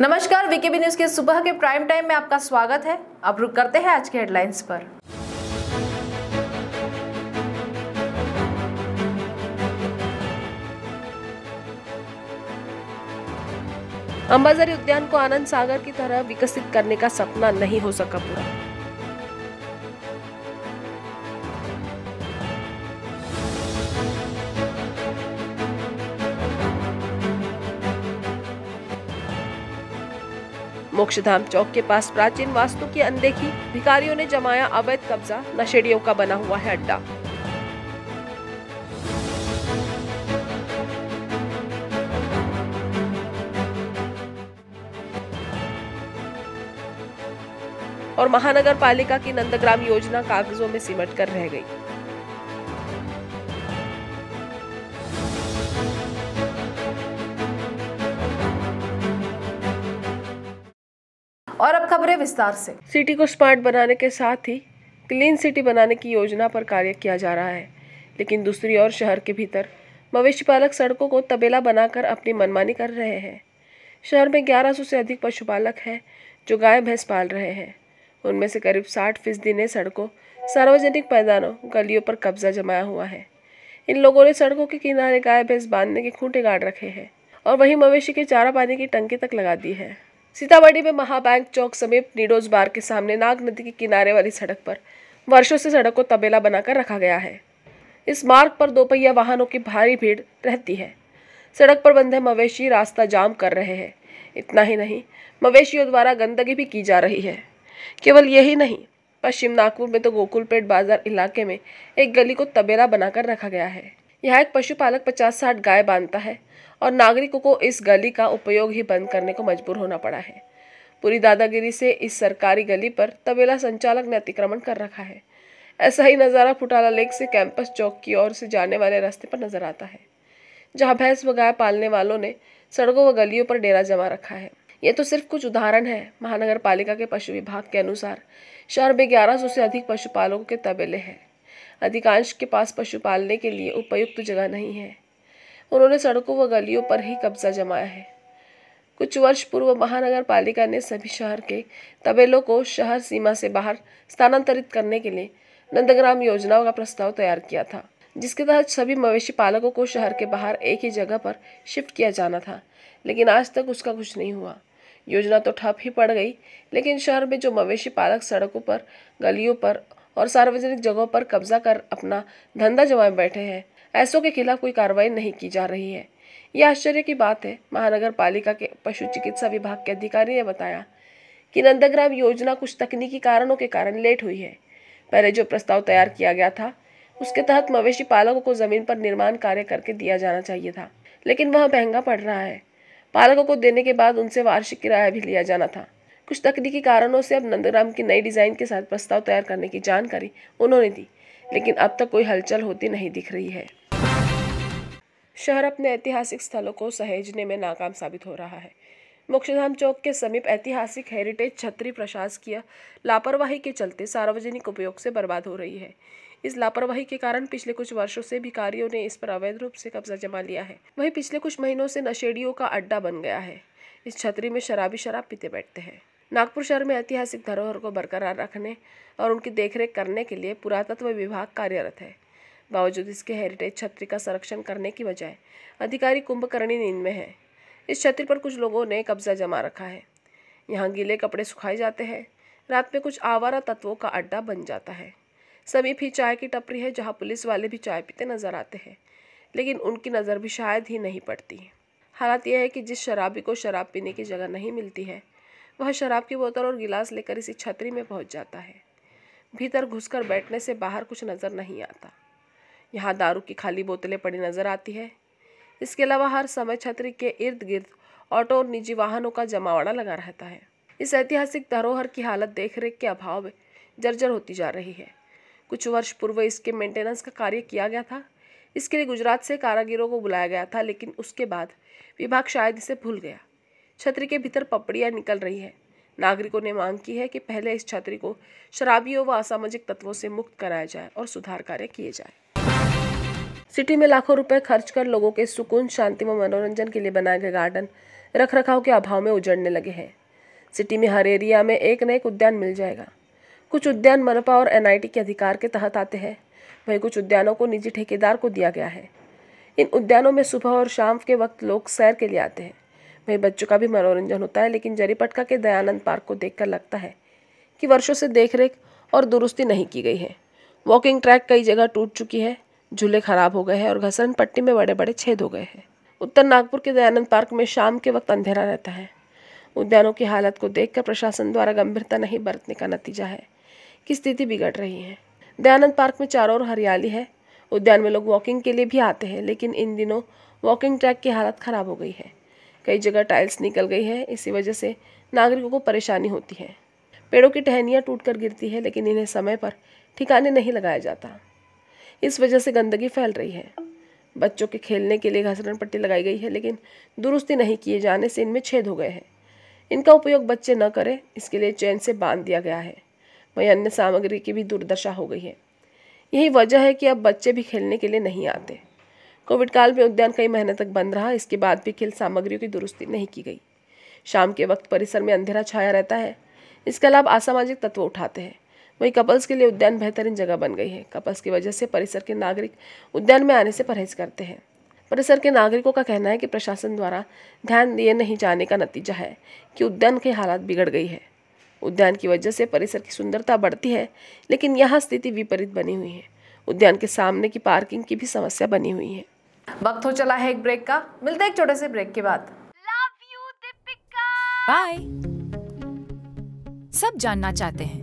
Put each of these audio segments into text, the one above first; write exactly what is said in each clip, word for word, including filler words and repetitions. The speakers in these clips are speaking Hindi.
नमस्कार, वीकेबी न्यूज के सुबह के प्राइम टाइम में आपका स्वागत है। अब रुक करते हैं आज के हेडलाइंस पर। अंबाजरी उद्यान को आनंद सागर की तरह विकसित करने का सपना नहीं हो सका पूरा। मुक्षधाम चौक के पास प्राचीन वास्तु की अनदेखी, भिखारियों ने जमाया अवैध कब्जा, नशेड़ियों का बना हुआ है अड्डा। और महानगर पालिका की नंदग्राम योजना कागजों में सिमट कर रह गई। और अब खबरें विस्तार से। सिटी को स्मार्ट बनाने के साथ ही क्लीन सिटी बनाने की योजना पर कार्य किया जा रहा है, लेकिन दूसरी ओर शहर के भीतर मवेशी पालक सड़कों को तबेला बनाकर अपनी मनमानी कर रहे हैं। शहर में ग्यारह सौ से अधिक पशुपालक हैं जो गाय भैंस पाल रहे हैं। उनमें से करीब साठ फीसदी ने सड़कों, सार्वजनिक मैदानों, गलियों पर कब्जा जमाया हुआ है। इन लोगों ने सड़कों के किनारे गाय भैंस बांधने के खूंटे गाड़ रखे हैं और वहीं मवेशी के चारा पानी की टंकी तक लगा दी है। सीताबाड़ी में महाबैंक चौक समीप नीडोज़ बार के सामने नाग नदी के किनारे वाली सड़क पर वर्षों से सड़क को तबेला बनाकर रखा गया है। इस मार्ग पर दोपहिया वाहनों की भारी भीड़ रहती है। सड़क पर बंधे मवेशी रास्ता जाम कर रहे हैं। इतना ही नहीं, मवेशियों द्वारा गंदगी भी की जा रही है। केवल यही नहीं, पश्चिम नागपुर में तो गोकुलपेट बाजार इलाके में एक गली को तबेला बनाकर रखा गया है। यहाँ एक पशुपालक पचास साठ गाय बांधता है और नागरिकों को इस गली का उपयोग ही बंद करने को मजबूर होना पड़ा है। पूरी दादागिरी से इस सरकारी गली पर तबेला संचालक ने अतिक्रमण कर रखा है। ऐसा ही नज़ारा फुटाला लेक से कैंपस चौक की ओर से जाने वाले रास्ते पर नजर आता है, जहाँ भैंस व गाय पालने वालों ने सड़कों व गलियों पर डेरा जमा रखा है। ये तो सिर्फ कुछ उदाहरण है। महानगर पालिका के पशु विभाग के अनुसार शहर में ग्यारह सौ से अधिक पशुपालकों के तबेले हैं। अधिकांश के पास पशु पालने के लिए उपयुक्त जगह नहीं है। उन्होंने सड़कों व गलियों पर ही कब्जा जमाया है। कुछ वर्ष पूर्व महानगर पालिका ने सभी शहर के तबेलों को शहर सीमा से बाहर स्थानांतरित करने के लिए नंदग्राम योजना का प्रस्ताव तैयार किया था, जिसके तहत सभी मवेशी पालकों को शहर के बाहर एक ही जगह पर शिफ्ट किया जाना था, लेकिन आज तक उसका कुछ नहीं हुआ। योजना तो ठप ही पड़ गई, लेकिन शहर में जो मवेशी पालक सड़कों पर, गलियों पर और सार्वजनिक जगहों पर कब्जा कर अपना धंधा जमाए बैठे हैं, ऐसों के खिलाफ कोई कार्रवाई नहीं की जा रही है। यह आश्चर्य की बात है। महानगर पालिका के पशु चिकित्सा विभाग के अधिकारी ने बताया कि नंदग्राम योजना कुछ तकनीकी कारणों के कारण लेट हुई है। पहले जो प्रस्ताव तैयार किया गया था, उसके तहत मवेशी पालकों को जमीन पर निर्माण कार्य करके दिया जाना चाहिए था, लेकिन वह महंगा पड़ रहा है। पालकों को देने के बाद उनसे वार्षिक किराया भी लिया जाना था। कुछ तकनीकी कारणों से अब नंदग्राम की नई डिजाइन के साथ प्रस्ताव तैयार करने की जानकारी उन्होंने दी, लेकिन अब तक कोई हलचल होती नहीं दिख रही है। शहर अपने ऐतिहासिक स्थलों को सहेजने में नाकाम साबित हो रहा है। मुक्षधाम चौक के समीप ऐतिहासिक हेरिटेज छतरी प्रशासकीय लापरवाही के चलते सार्वजनिक उपयोग से बर्बाद हो रही है। इस लापरवाही के कारण पिछले कुछ वर्षों से भिखारियों ने इस पर अवैध रूप से कब्जा जमा लिया है। वहीं पिछले कुछ महीनों से नशेड़ियों का अड्डा बन गया है। इस छतरी में शराबी शराब पीते बैठते हैं। नागपुर शहर में ऐतिहासिक धरोहर को बरकरार रखने और उनकी देखरेख करने के लिए पुरातत्व विभाग कार्यरत है। बावजूद इसके हेरिटेज छतरी का संरक्षण करने की बजाय अधिकारी कुंभकर्णी नींद में है। इस छतरी पर कुछ लोगों ने कब्जा जमा रखा है। यहाँ गीले कपड़े सुखाए जाते हैं। रात में कुछ आवारा तत्वों का अड्डा बन जाता है। समीप ही चाय की टपरी है, जहाँ पुलिस वाले भी चाय पीते नजर आते हैं, लेकिन उनकी नज़र भी शायद ही नहीं पड़ती। हालात यह है कि जिस शराबी को शराब पीने की जगह नहीं मिलती है, वह शराब की बोतल और गिलास लेकर इसी छतरी में पहुंच जाता है। भीतर घुसकर बैठने से बाहर कुछ नज़र नहीं आता। यहाँ दारू की खाली बोतलें पड़ी नज़र आती है। इसके अलावा हर समय छतरी के इर्द गिर्द ऑटो और निजी वाहनों का जमावड़ा लगा रहता है। इस ऐतिहासिक धरोहर की हालत देखरेख के अभाव में जर्जर होती जा रही है। कुछ वर्ष पूर्व इसके मेंटेनेंस का कार्य किया गया था। इसके लिए गुजरात से कारागिरों को बुलाया गया था, लेकिन उसके बाद विभाग शायद इसे भूल गया। छतरी के भीतर पपड़ियाँ निकल रही है। नागरिकों ने मांग की है कि पहले इस छतरी को शराबियों व असामाजिक तत्वों से मुक्त कराया जाए और सुधार कार्य किए जाए। सिटी में लाखों रुपए खर्च कर लोगों के सुकून, शांति व मनोरंजन के लिए बनाए गए गार्डन रखरखाव के अभाव में उजड़ने लगे हैं। सिटी में हर एरिया में एक न एक उद्यान मिल जाएगा। कुछ उद्यान मनपा और एनआईटी के अधिकार के तहत आते हैं, वहीं कुछ उद्यानों को निजी ठेकेदार को दिया गया है। इन उद्यानों में सुबह और शाम के वक्त लोग सैर के लिए आते हैं, वहीं बच्चों का भी मनोरंजन होता है। लेकिन जरीपटका के दयानंद पार्क को देखकर लगता है कि वर्षों से देखरेख और दुरुस्ती नहीं की गई है। वॉकिंग ट्रैक कई जगह टूट चुकी है, झूले खराब हो गए हैं और घसरन पट्टी में बड़े बड़े छेद हो गए हैं। उत्तर नागपुर के दयानंद पार्क में शाम के वक्त अंधेरा रहता है। उद्यानों की हालत को देखकर प्रशासन द्वारा गंभीरता नहीं बरतने का नतीजा है कि स्थिति बिगड़ रही है। दयानंद पार्क में चारों ओर हरियाली है। उद्यान में लोग वॉकिंग के लिए भी आते हैं, लेकिन इन दिनों वॉकिंग ट्रैक की हालत खराब हो गई है। कई जगह टाइल्स निकल गई है, इसी वजह से नागरिकों को परेशानी होती है। पेड़ों की टहनियाँ टूटकर गिरती है, लेकिन इन्हें समय पर ठिकाने नहीं लगाया जाता। इस वजह से गंदगी फैल रही है। बच्चों के खेलने के लिए घसरन पट्टी लगाई गई है, लेकिन दुरुस्ती नहीं किए जाने से इनमें छेद हो गए हैं। इनका उपयोग बच्चे न करें, इसके लिए चैन से बांध दिया गया है। वहीं अन्य सामग्री की भी दुर्दशा हो गई है। यही वजह है कि अब बच्चे भी खेलने के लिए नहीं आते। कोविड काल में उद्यान कई महीने तक बंद रहा, इसके बाद भी खेल सामग्रियों की दुरुस्ती नहीं की गई। शाम के वक्त परिसर में अंधेरा छाया रहता है, इसका लाभ असामाजिक तत्व उठाते हैं। वहीं कपल्स के लिए उद्यान बेहतरीन जगह बन गई है। कपल्स की वजह से परिसर के नागरिक उद्यान में आने से परहेज करते हैं। परिसर के नागरिकों का कहना है कि प्रशासन द्वारा ध्यान दिए नहीं जाने का नतीजा है कि उद्यान की हालत बिगड़ गई है। उद्यान की वजह से परिसर की सुंदरता बढ़ती है, लेकिन यहाँ स्थिति विपरीत बनी हुई है। उद्यान के सामने की पार्किंग की भी समस्या बनी हुई है। वक्त हो चला है एक ब्रेक का, मिलते हैं एक छोटे से ब्रेक के बाद। Love you Deepika, bye. सब जानना चाहते हैं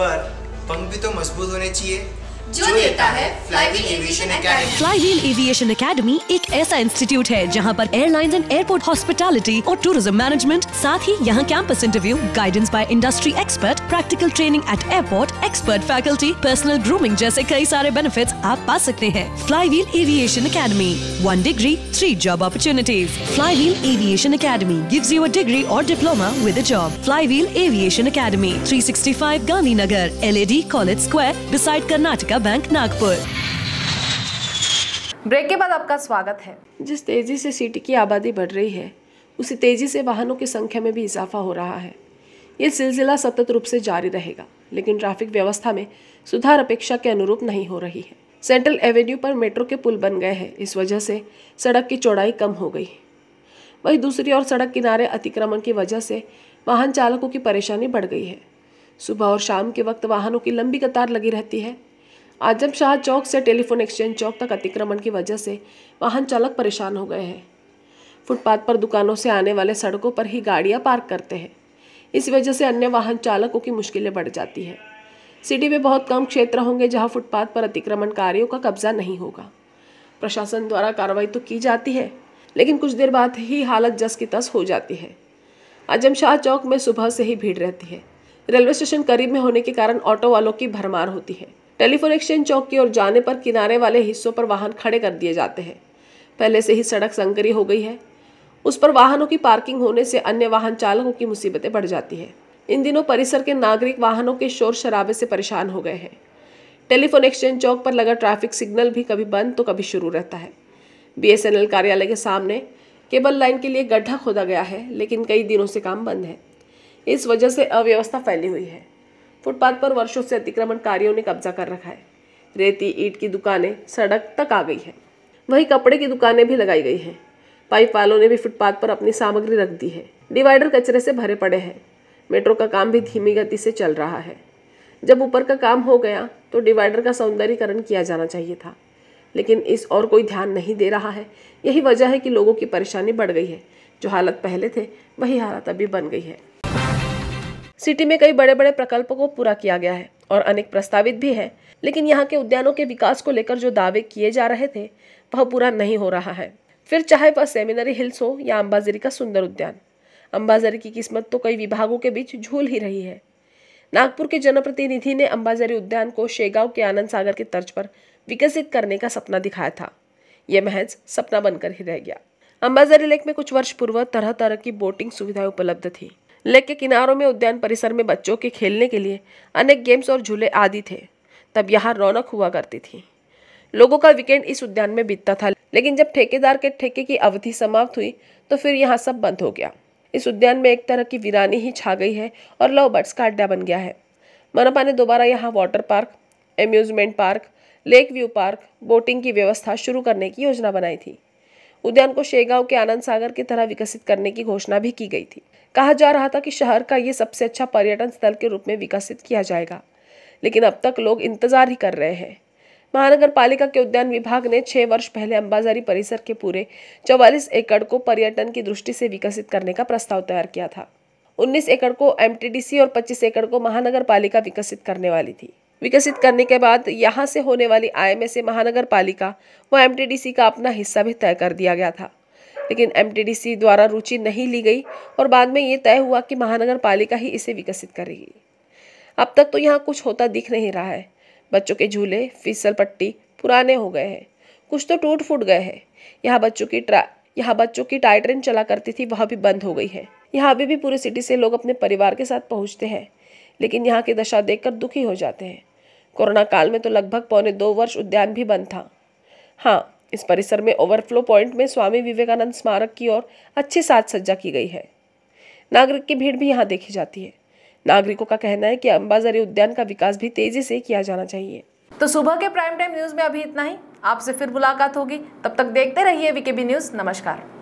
पर पंख भी तो मजबूत होने चाहिए जो देता है fly wheel aviation academy. Fly wheel aviation academy एक ऐसा इंस्टीट्यूट है जहां पर एयरलाइंस एंड एयरपोर्ट हॉस्पिटैलिटी और टूरिज्म मैनेजमेंट, साथ ही यहां campus interview, guidance by industry expert, practical training at airport, expert faculty, personal grooming जैसे कई सारे बेनिफिट्स आप पा सकते हैं। Fly wheel aviation academy, one degree three job opportunities. Fly wheel aviation academy gives you a degree और diploma with a job. Fly wheel aviation academy, three sixty five Gandhinagar, L A D college square, decide Karnataka bank, Nagpur. Break के बाद आपका स्वागत है। जिस तेजी से सिटी की आबादी बढ़ रही है, उसी तेजी से वाहनों की संख्या में भी इजाफा हो रहा है। यह सिलसिला सतत रूप से जारी रहेगा, लेकिन ट्रैफिक व्यवस्था में सुधार अपेक्षा के अनुरूप नहीं हो रही है। सेंट्रल एवेन्यू पर मेट्रो के पुल बन गए हैं, इस वजह से सड़क की चौड़ाई कम हो गई। वहीं दूसरी ओर सड़क किनारे अतिक्रमण की वजह से वाहन चालकों की परेशानी बढ़ गई है। सुबह और शाम के वक्त वाहनों की लंबी कतार लगी रहती है। आजम शाह चौक से टेलीफोन एक्सचेंज चौक तक अतिक्रमण की वजह से वाहन चालक परेशान हो गए हैं। फुटपाथ पर दुकानों से आने वाले सड़कों पर ही गाड़ियां पार्क करते हैं, इस वजह से अन्य वाहन चालकों की मुश्किलें बढ़ जाती है। सिटी में बहुत कम क्षेत्र होंगे जहां फुटपाथ पर अतिक्रमणकारियों का कब्जा नहीं होगा। प्रशासन द्वारा कार्रवाई तो की जाती है, लेकिन कुछ देर बाद ही हालत जस की तस हो जाती है। आजम शाह चौक में सुबह से ही भीड़ रहती है। रेलवे स्टेशन करीब में होने के कारण ऑटो वालों की भरमार होती है। टेलीफोन एक्सचेंज चौक की ओर जाने पर किनारे वाले हिस्सों पर वाहन खड़े कर दिए जाते हैं। पहले से ही सड़क संकरी हो गई है, उस पर वाहनों की पार्किंग होने से अन्य वाहन चालकों की मुसीबतें बढ़ जाती है। इन दिनों परिसर के नागरिक वाहनों के शोर शराबे से परेशान हो गए हैं। टेलीफोन एक्सचेंज चौक पर लगा ट्रैफिक सिग्नल भी कभी बंद तो कभी शुरू रहता है। बी एस एन एल कार्यालय के सामने केबल लाइन के लिए गड्ढा खोदा गया है, लेकिन कई दिनों से काम बंद है, इस वजह से अव्यवस्था फैली हुई है। फुटपाथ पर वर्षों से अतिक्रमणकारियों ने कब्जा कर रखा है। रेती ईंट की दुकानें सड़क तक आ गई है, वहीं कपड़े की दुकानें भी लगाई गई हैं। पाइप वालों ने भी फुटपाथ पर अपनी सामग्री रख दी है। डिवाइडर कचरे से भरे पड़े हैं। मेट्रो का काम भी धीमी गति से चल रहा है। जब ऊपर का काम हो गया तो डिवाइडर का सौंदर्यीकरण किया जाना चाहिए था, लेकिन इस और कोई ध्यान नहीं दे रहा है। यही वजह है कि लोगों की परेशानी बढ़ गई है। जो हालत पहले थे वही हालत अभी बन गई है। सिटी में कई बड़े बड़े प्रकल्पों को पूरा किया गया है और अनेक प्रस्तावित भी हैं, लेकिन यहाँ के उद्यानों के विकास को लेकर जो दावे किए जा रहे थे वह पूरा नहीं हो रहा है। फिर चाहे वह सेमिनरी हिल्स हो या अंबाजरी का सुंदर उद्यान, अंबाजरी की किस्मत तो कई विभागों के बीच झूल ही रही है। नागपुर के जनप्रतिनिधि ने अंबाजरी उद्यान को शेगांव के आनंद सागर के तर्ज पर विकसित करने का सपना दिखाया था, यह महज सपना बनकर ही रह गया। अंबाजरी लेक में कुछ वर्ष पूर्व तरह तरह की बोटिंग सुविधाएं उपलब्ध थी। लेक के किनारों में उद्यान परिसर में बच्चों के खेलने के लिए अनेक गेम्स और झूले आदि थे। तब यहाँ रौनक हुआ करती थी, लोगों का वीकेंड इस उद्यान में बीतता था। लेकिन जब ठेकेदार के ठेके की अवधि समाप्त हुई तो फिर यहाँ सब बंद हो गया। इस उद्यान में एक तरह की वीरानी ही छा गई है और लव बर्ड्स का अड्डा बन गया है। मनपा ने दोबारा यहाँ water park, amusement park, lake view park, boating की व्यवस्था शुरू करने की योजना बनाई थी। उद्यान को शेगांव के आनंद सागर की तरह विकसित करने की घोषणा भी की गई थी। कहा जा रहा था कि शहर का ये सबसे अच्छा पर्यटन स्थल के रूप में विकसित किया जाएगा, लेकिन अब तक लोग इंतजार ही कर रहे हैं। महानगर पालिका के उद्यान विभाग ने छह वर्ष पहले अंबाजरी परिसर के पूरे चौवालीस एकड़ को पर्यटन की दृष्टि से विकसित करने का प्रस्ताव तैयार किया था। उन्नीस एकड़ को एमटीडीसी और पच्चीस एकड़ को महानगर पालिका विकसित करने वाली थी। विकसित करने के बाद यहाँ से होने वाली आय में से महानगर पालिका व एमटीडीसी का अपना हिस्सा भी तय कर दिया गया था, लेकिन एमटीडीसी द्वारा रुचि नहीं ली गई और बाद में ये तय हुआ कि महानगर पालिका ही इसे विकसित करेगी। अब तक तो यहाँ कुछ होता दिख नहीं रहा है। बच्चों के झूले, फिसल पट्टी पुराने हो गए हैं, कुछ तो टूट फूट गए हैं। यहाँ बच्चों की ट्रा यहाँ बच्चों की टाई ट्रेन चला करती थी, वह भी बंद हो गई है। यहाँ अभी भी पूरी सिटी से लोग अपने परिवार के साथ पहुँचते हैं, लेकिन यहाँ की दशा देखकर दुखी हो जाते हैं। कोरोना काल में तो लगभग पौने दो वर्ष उद्यान भी बंद था। हाँ, इस परिसर में ओवरफ्लो पॉइंट में स्वामी विवेकानंद स्मारक की ओर अच्छी साज सज्जा की गई है। नागरिक की भीड़ भी यहाँ देखी जाती है। नागरिकों का कहना है कि अंबाजरी उद्यान का विकास भी तेजी से किया जाना चाहिए। तो सुबह के प्राइम टाइम न्यूज में अभी इतना ही। आपसे फिर मुलाकात होगी, तब तक देखते रहिए वीकेबी न्यूज। नमस्कार।